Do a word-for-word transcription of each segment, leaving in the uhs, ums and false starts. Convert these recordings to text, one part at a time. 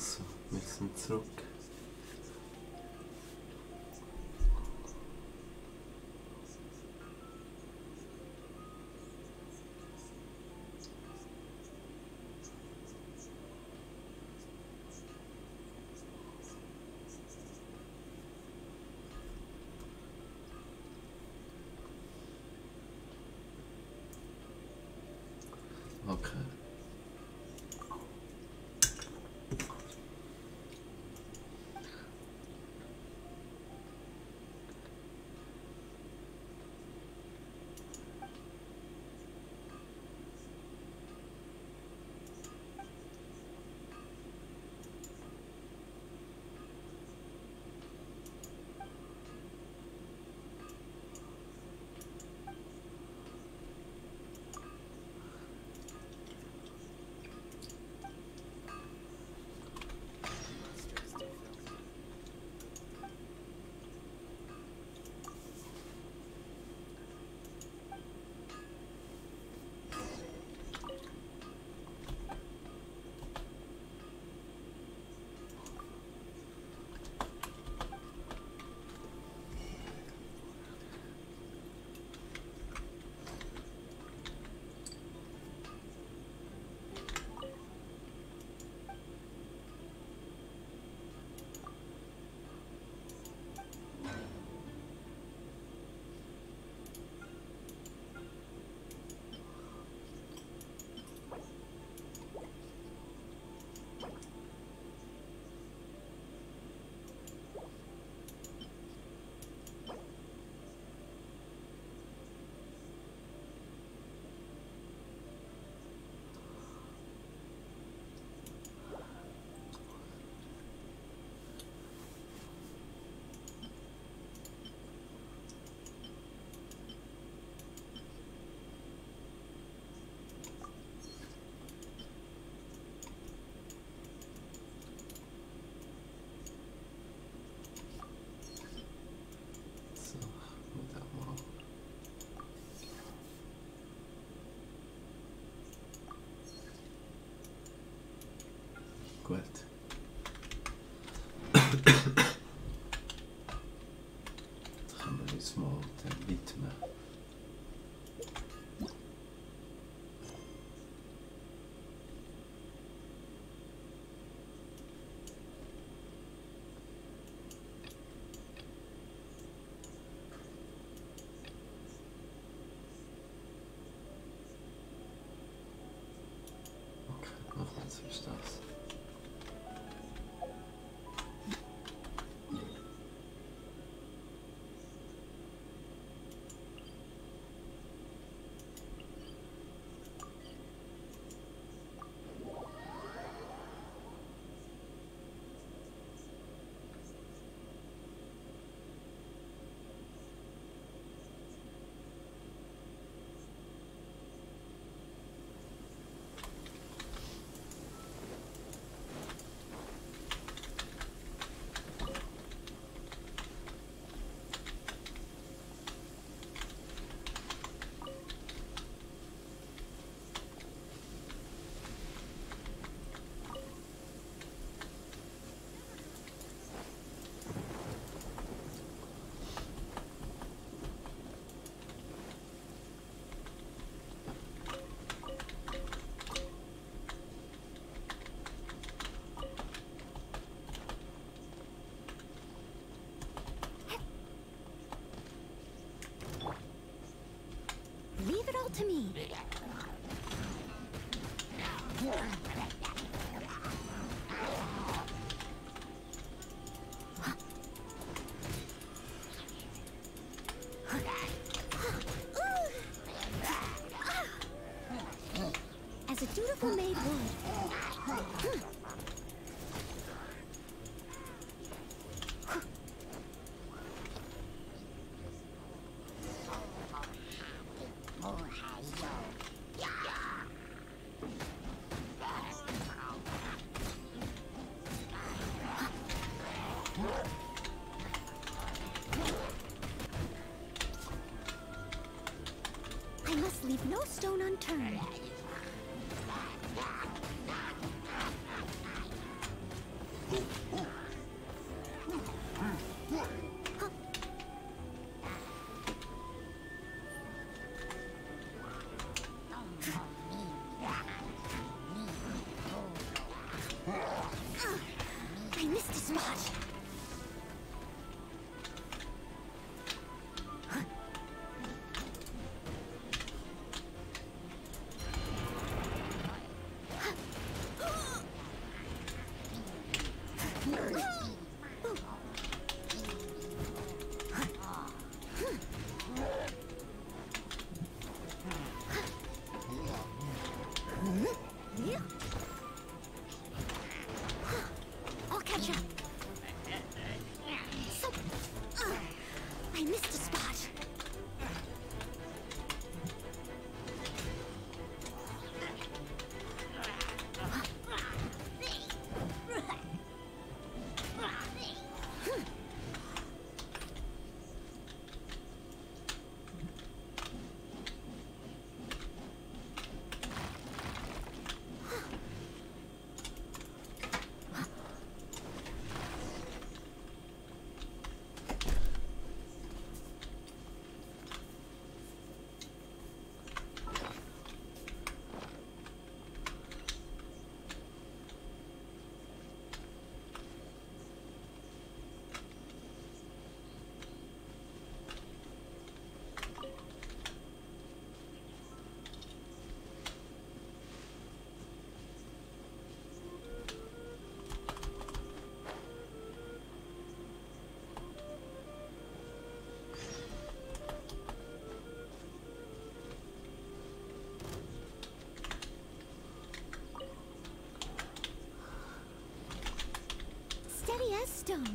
Also, wir sind zurück. Okay. What? To me. As a dutiful maid would. Stone unturned. Steady as stone.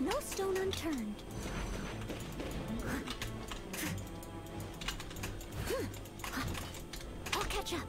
No stone unturned. I'll catch up.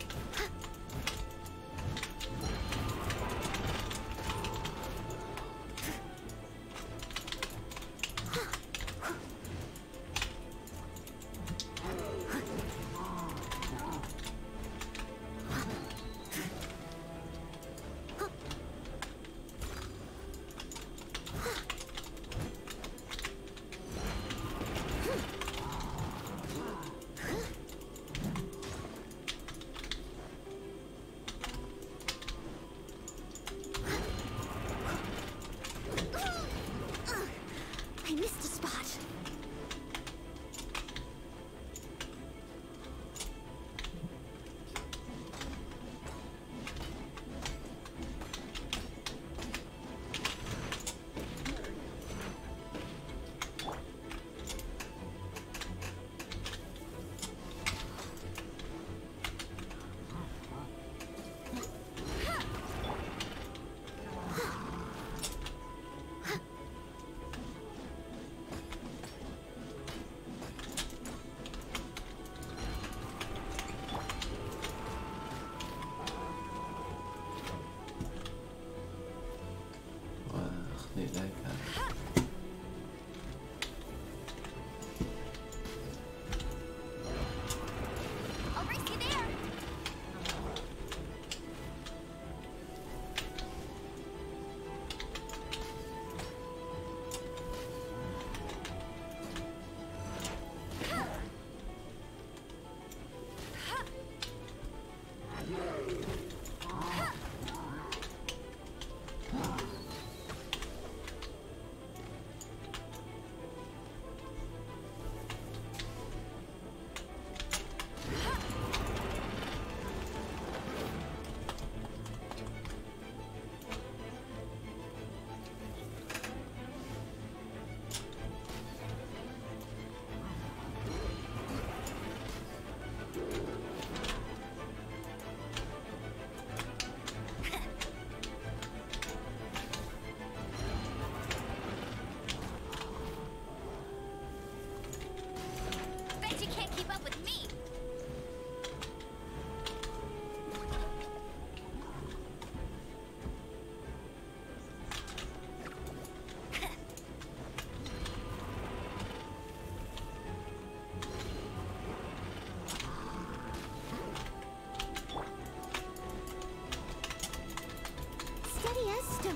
stone.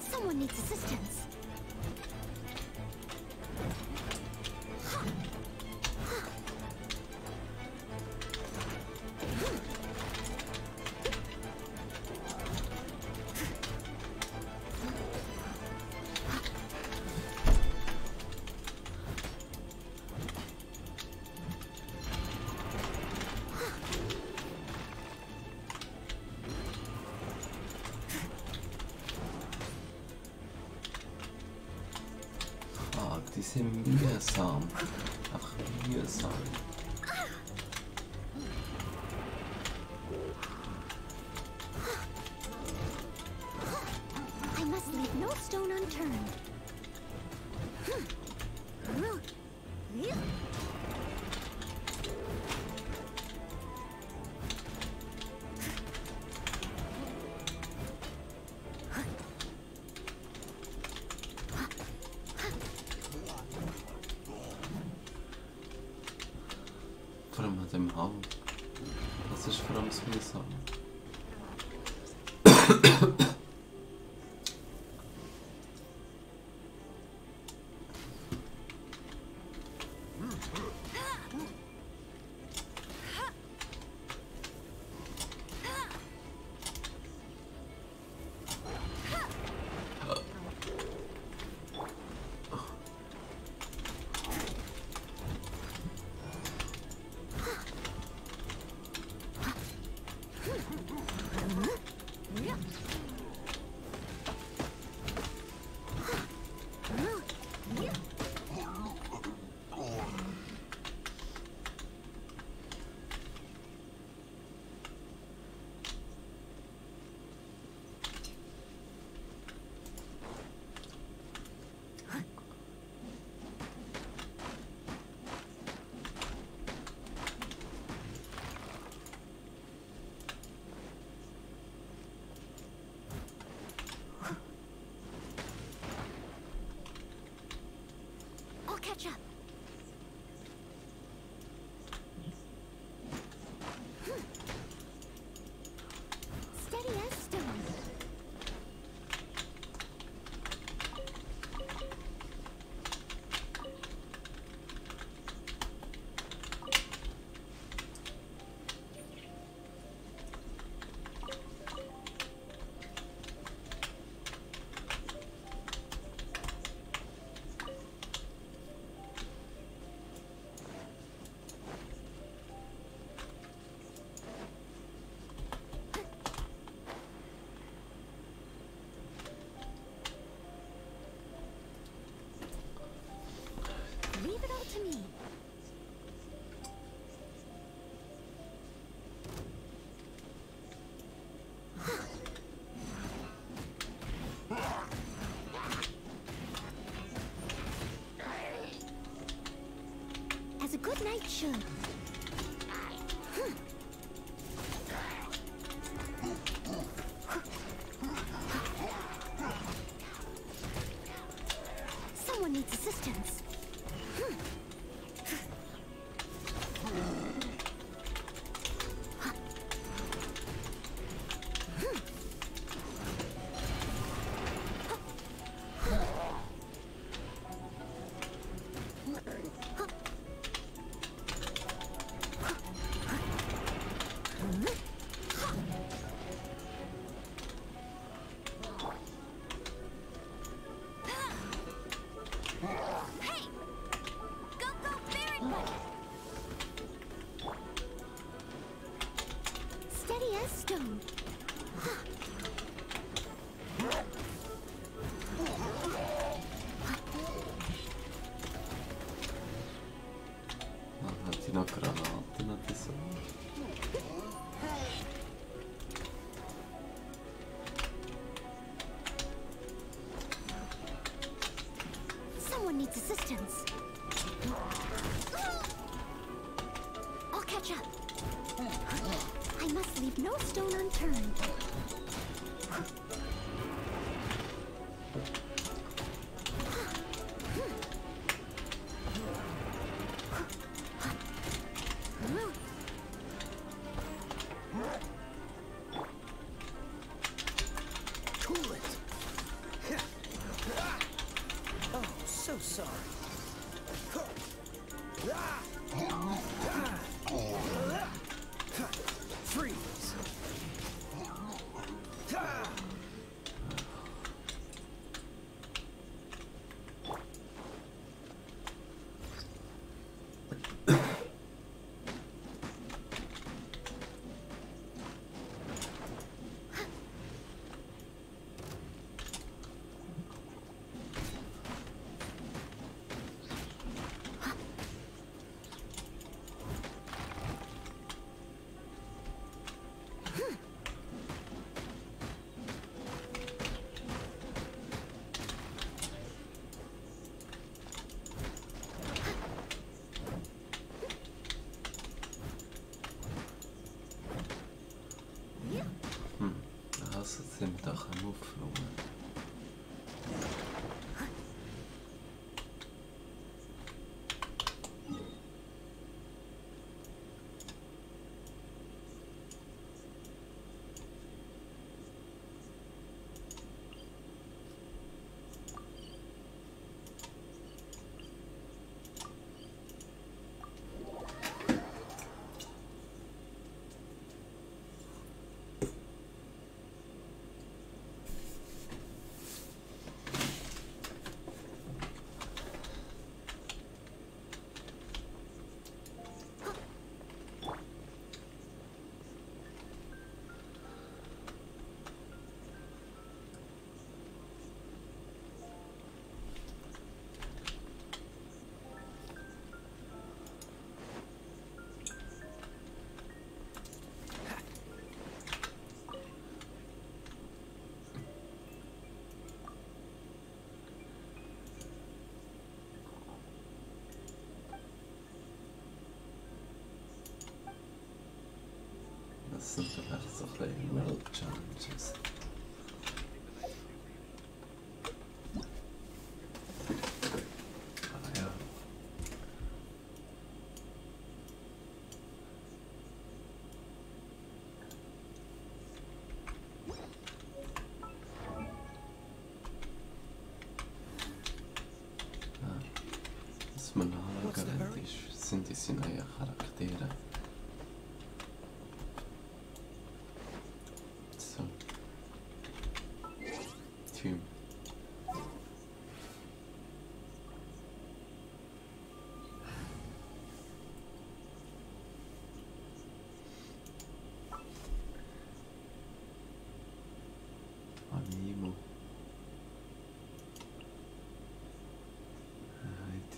Someone needs assistance. Die sind mühsam. Einfach mühsam. I must leave no stone unturned. Vor allem mit dem Raum. Das ist vor allem das Messer. Catch up. Steady as stone. To me. As a good knight should. Someone needs assistance. Stone. Someone needs assistance. I'll catch up. I must leave no stone unturned. Das sind vielleicht so kleine World-Challenges.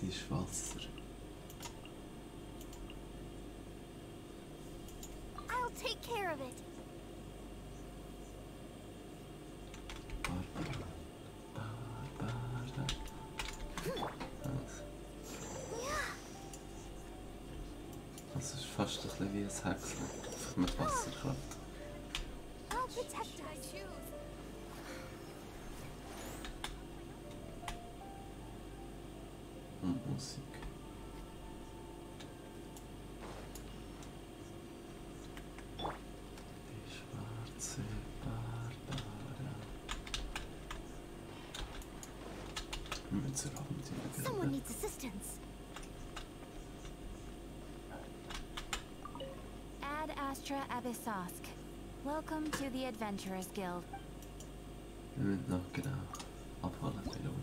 Ist Wasser. I'll take care of it. Das ist fast ein bisschen wie ein Häcksel, das mit Wasser klappt. Someone needs assistance. Ad Astra Abyssosque. Welcome to the Adventurer's Guild. No, genau. Abholen, Belohnung.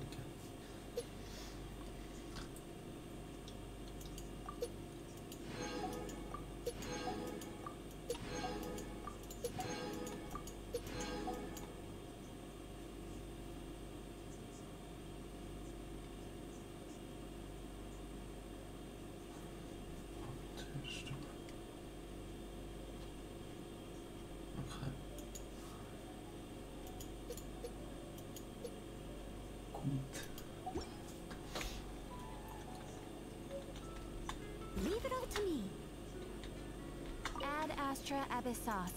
Astra Abyssosque.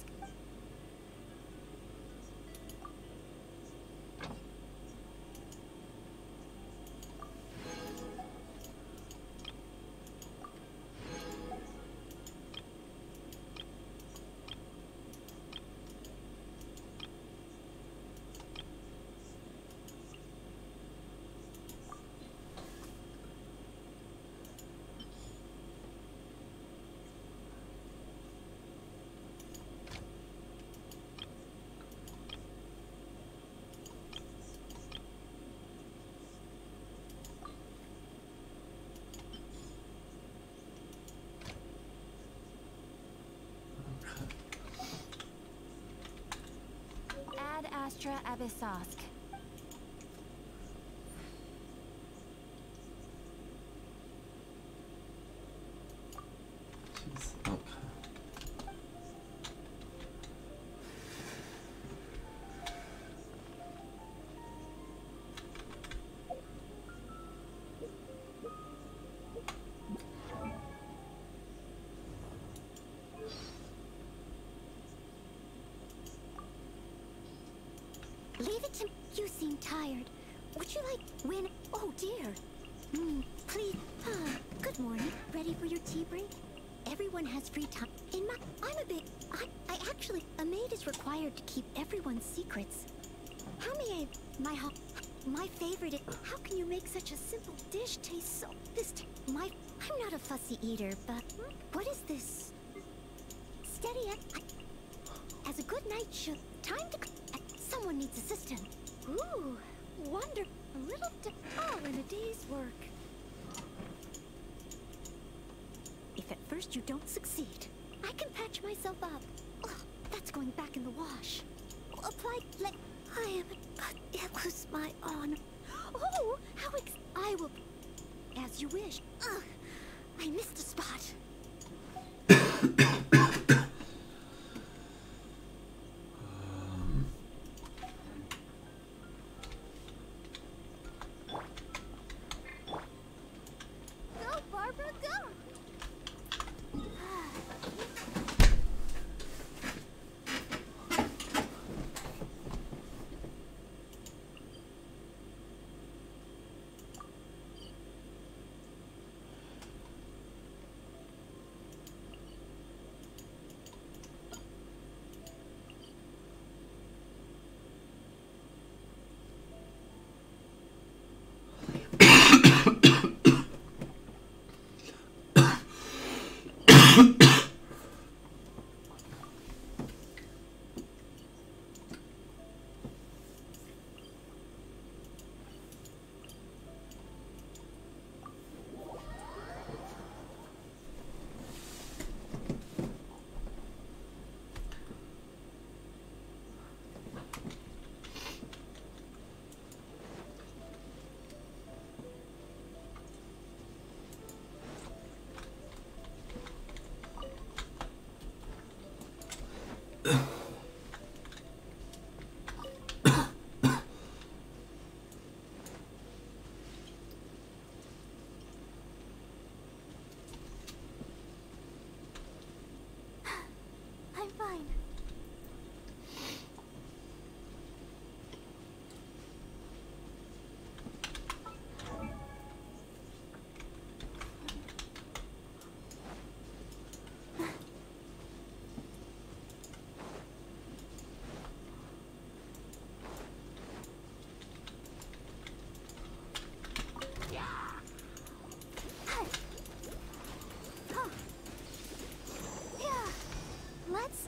Astra Abyssosque. Leave it to me. You seem tired. Would you like when... Oh, dear. Mm, please. Ah, good morning. Ready for your tea break? Everyone has free time. In my... I'm a bit... I, I actually... A maid is required to keep everyone's secrets. How may I... My... My favorite is... How can you make such a simple dish taste so... This... T my... I'm not a fussy eater, but... What is this? Steady at... I, as a good night should... Time to... Someone needs assistance. Ooh, wonder a little all in a day's work. If at first you don't succeed, I can patch myself up. Oh, that's going back in the wash. Apply. Let I am. It was my honor. Oh, how ex I will. As you wish. Ugh, I missed a spot.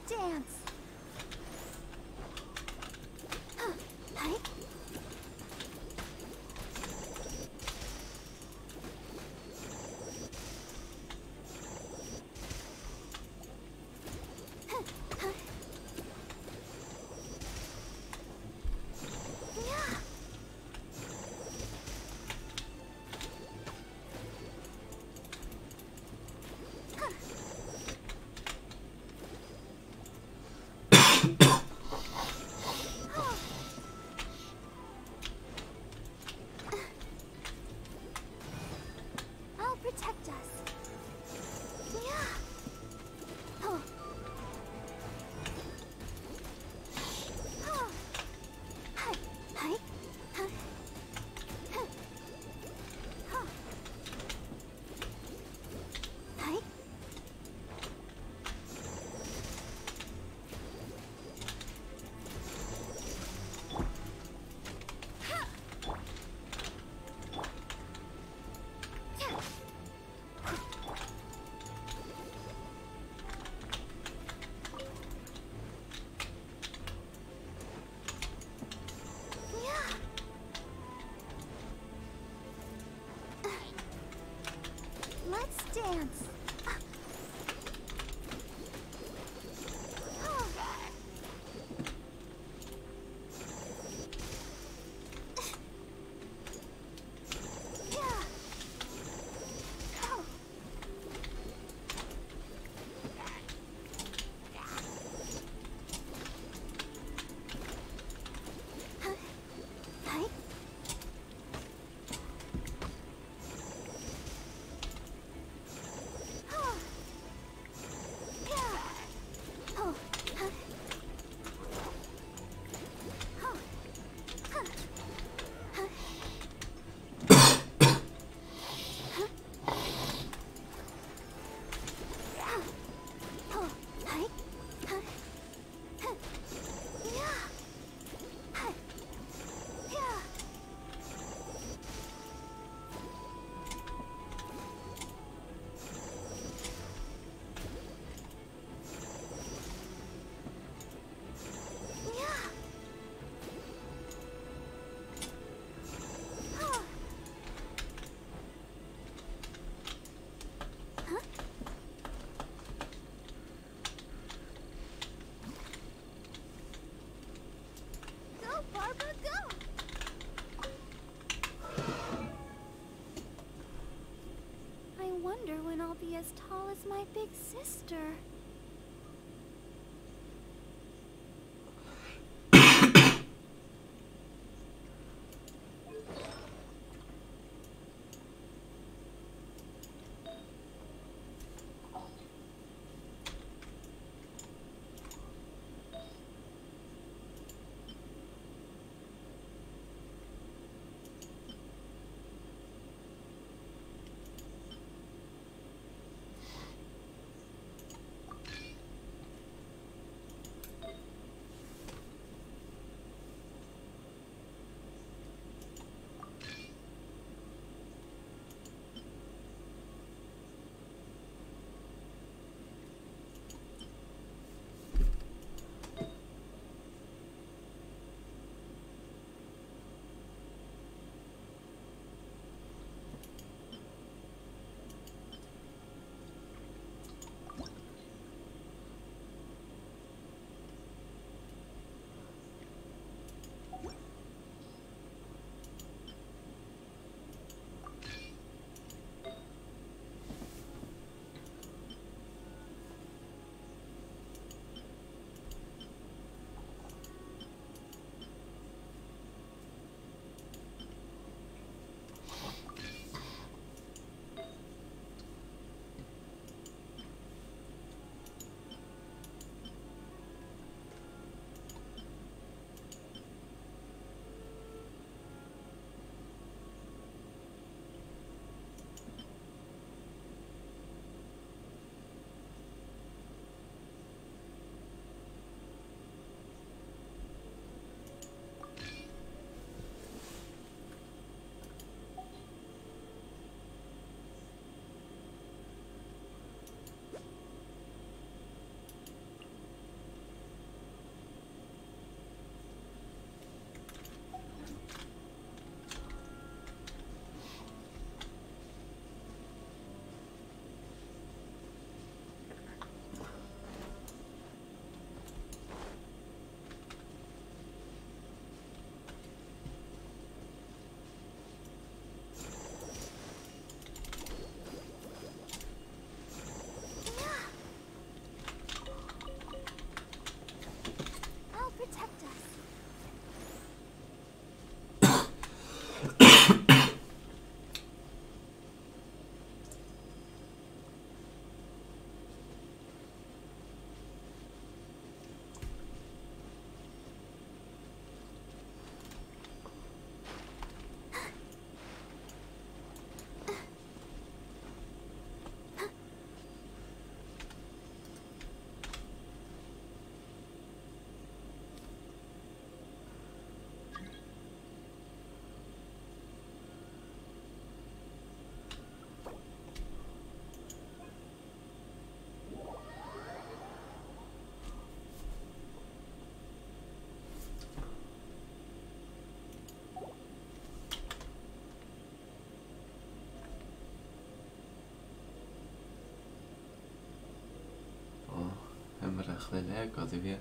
Dance. Huh. Hi. my big sister. Ela é a coisa que é.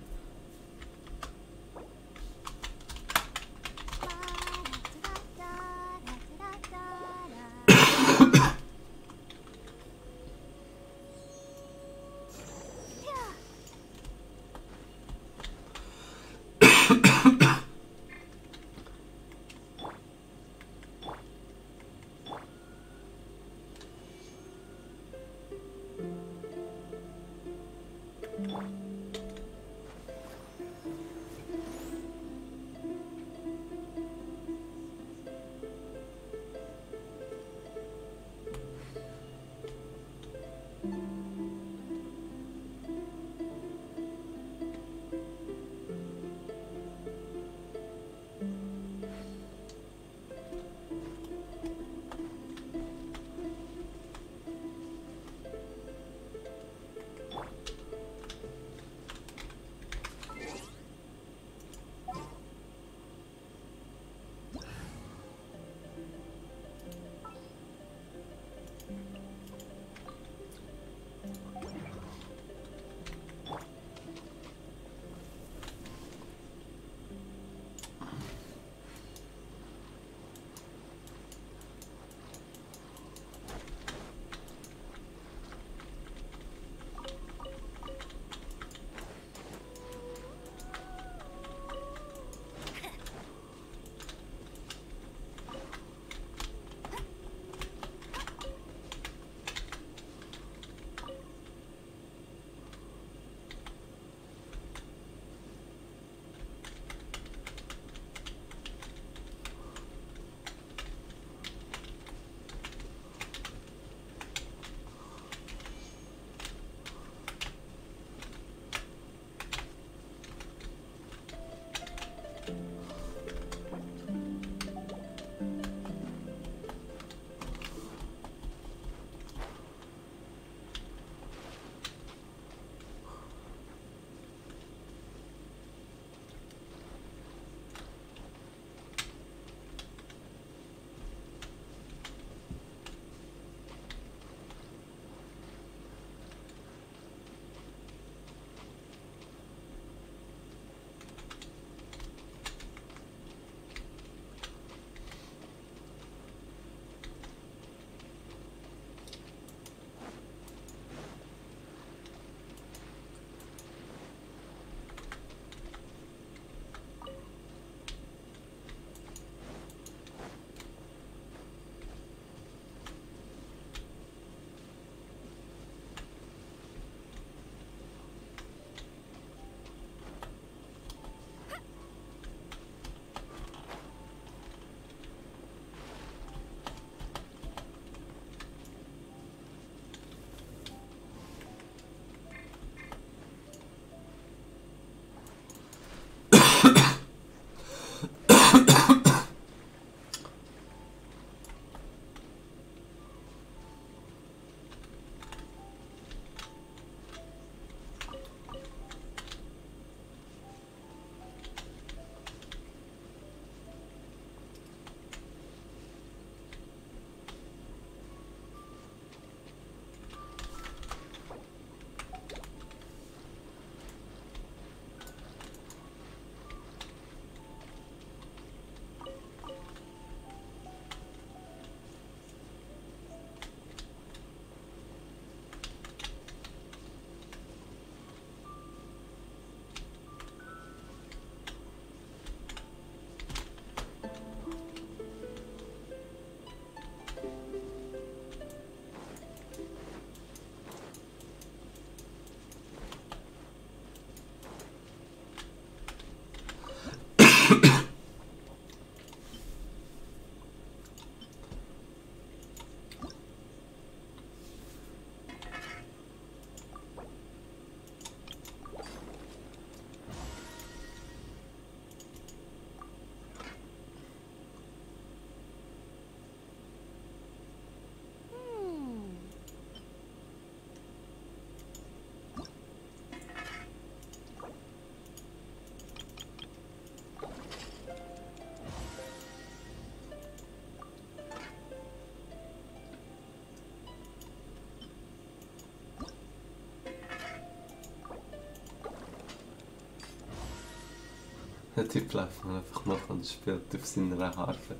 Der Typ läuft mir einfach nach und spielt auf seiner Harfe.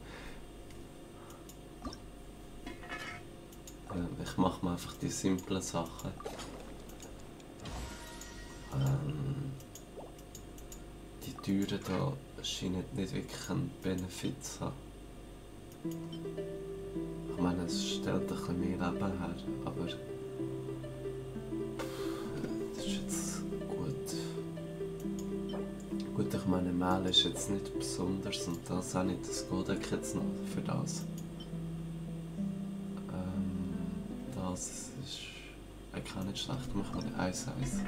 Ähm, ich mache mir einfach die simplen Sachen. Ähm, die Türen hier scheinen nicht wirklich einen Benefit zu haben. Ich meine, es stellt ein bisschen mehr Leben her, aber... Ich meine, Mehl ist jetzt nicht besonders und das auch nicht, das geht jetzt noch für das. Ähm, das ist eigentlich nicht schlecht, machen wir eins eins.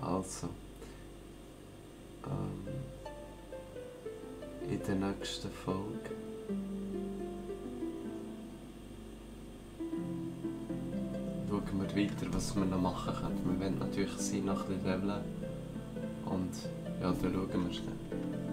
Also, ähm, in der nächsten Folge schauen wir weiter, was wir noch machen können. Wir wollen natürlich sein noch ein bisschen leveln und ja, dann schauen wir schnell.